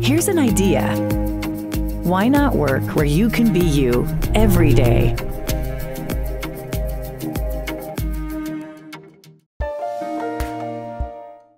Here's an idea. Why not work where you can be you every day?